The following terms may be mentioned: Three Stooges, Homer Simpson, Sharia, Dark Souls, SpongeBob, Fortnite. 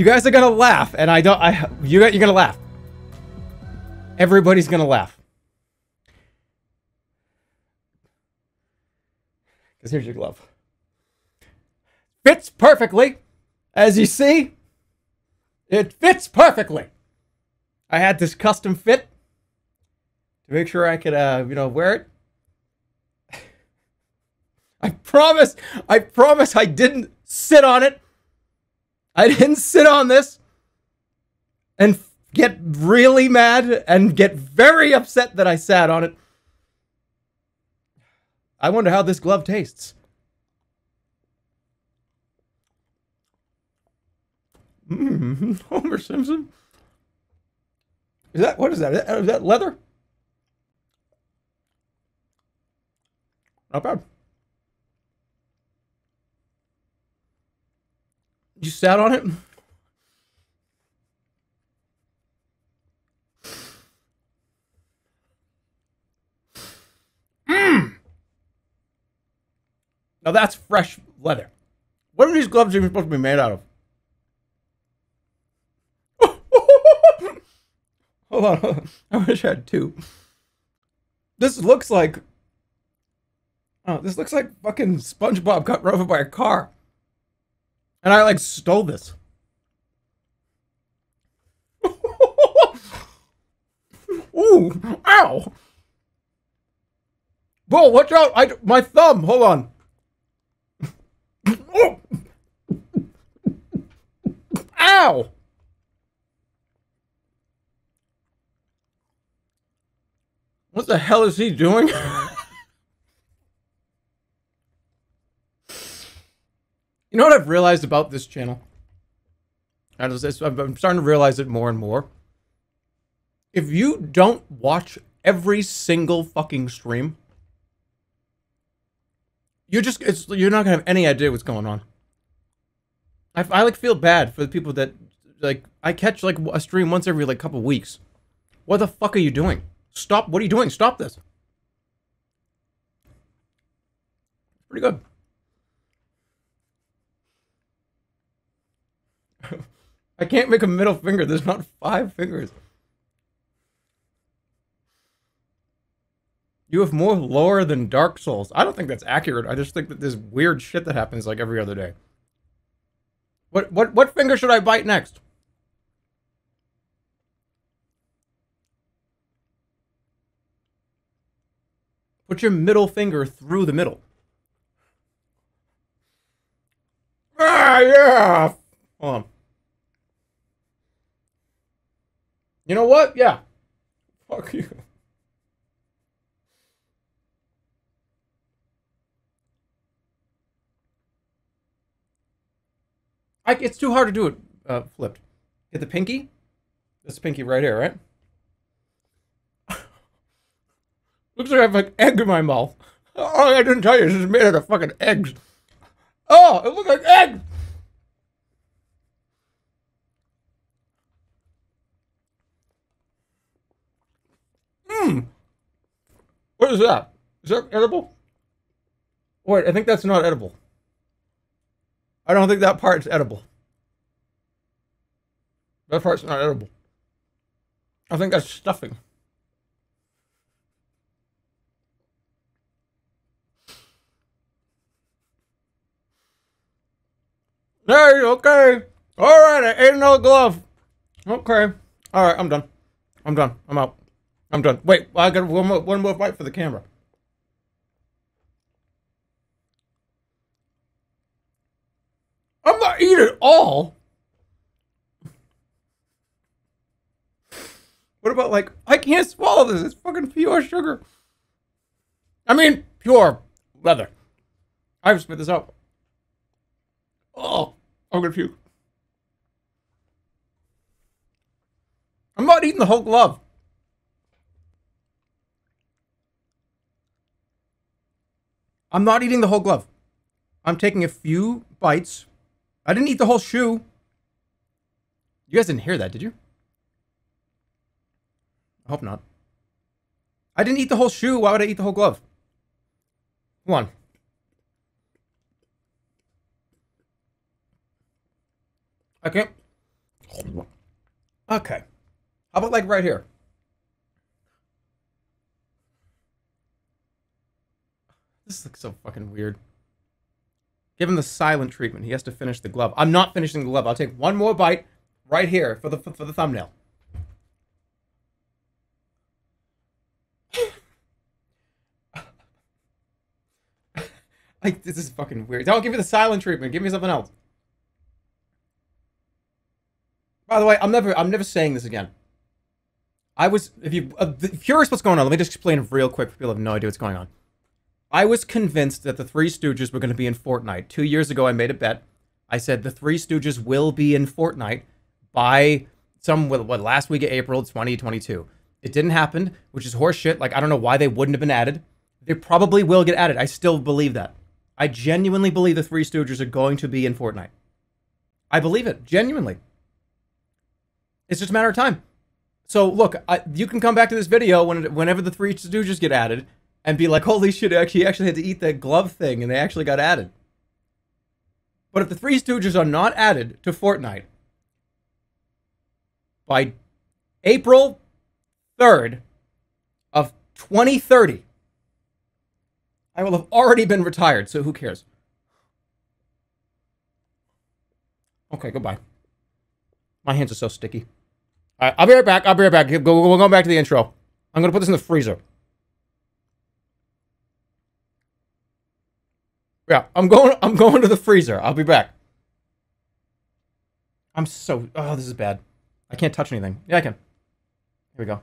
You guys are gonna laugh, and I don't. You're gonna laugh. Everybody's gonna laugh. Because here's your glove. Fits perfectly, as you see. It fits perfectly. I had this custom fit to make sure I could, you know, wear it. I promise I didn't sit on it. I didn't sit on this and get really mad and get very upset that I sat on it. I wonder how this glove tastes. Homer Simpson? Is that, what is that? Is that leather? Not bad. You sat on it? Mmm! Now that's fresh leather. What are these gloves even supposed to be made out of? Hold on, hold on. I wish I had two. This looks like fucking SpongeBob got run over by a car. And I, like, stole this. Ooh! Ow! Whoa, watch out! My thumb! Hold on. Oh. Ow! What the hell is he doing? You know what I've realized about this channel? I'm starting to realize it more and more. If you don't watch every single fucking stream, you're not gonna have any idea what's going on. I like feel bad for the people that like I catch like a stream once every like couple weeks. What the fuck are you doing? Stop! What are you doing? Stop this! Pretty good. I can't make a middle finger. There's not five fingers. You have more lore than Dark Souls. I don't think that's accurate. I just think that there's weird shit that happens like every other day. What finger should I bite next? Put your middle finger through the middle. Ah, yeah! Hold on. You know what? Yeah. Fuck you. It's too hard to do it flipped. Get the pinky. This pinky right here, right? Looks like I have an egg in my mouth. Oh, I didn't tell you. This is made out of fucking eggs. Oh, it looks like eggs. What is that? Is that edible? Wait, I think that's not edible. I don't think that part's edible. That part's not edible. I think that's stuffing. Hey, okay. Alright, I ate another glove. Okay. Alright, I'm done. I'm done. I'm out. I'm done. Wait, I got one more bite for the camera. I'm not eating it all. What about like, I can't swallow this. It's fucking pure sugar. I mean, pure leather. I have to spit this out. Oh, I'm gonna puke. I'm not eating the whole glove. I'm not eating the whole glove. I'm taking a few bites. I didn't eat the whole shoe. You guys didn't hear that, did you? I hope not. I didn't eat the whole shoe. Why would I eat the whole glove? Come on. I can't. Okay. How about like right here? This looks so fucking weird. Give him the silent treatment. He has to finish the glove. I'm not finishing the glove. I'll take one more bite right here for the thumbnail. Like, this is fucking weird. Don't give me the silent treatment. Give me something else. By the way, I'm never saying this again. If you're curious what's going on, let me just explain it real quick for people who have no idea what's going on. I was convinced that the Three Stooges were going to be in Fortnite. 2 years ago, I made a bet. I said the Three Stooges will be in Fortnite by last week of April 2022. It didn't happen, which is horseshit. Like, I don't know why they wouldn't have been added. They probably will get added. I still believe that. I genuinely believe the Three Stooges are going to be in Fortnite. I believe it. Genuinely. It's just a matter of time. So, look, you can come back to this video whenever the Three Stooges get added and be like, holy shit, he actually had to eat that glove thing and they actually got added. But if the Three Stooges are not added to Fortnite by April 3rd of 2030, I will have already been retired, so who cares? Okay, goodbye. My hands are so sticky. All right, I'll be right back. I'll be right back. We're going back to the intro. I'm going to put this in the freezer. Yeah, I'm going to the freezer. I'll be back. I'm so... Oh, this is bad. I can't touch anything. Yeah, I can. Here we go.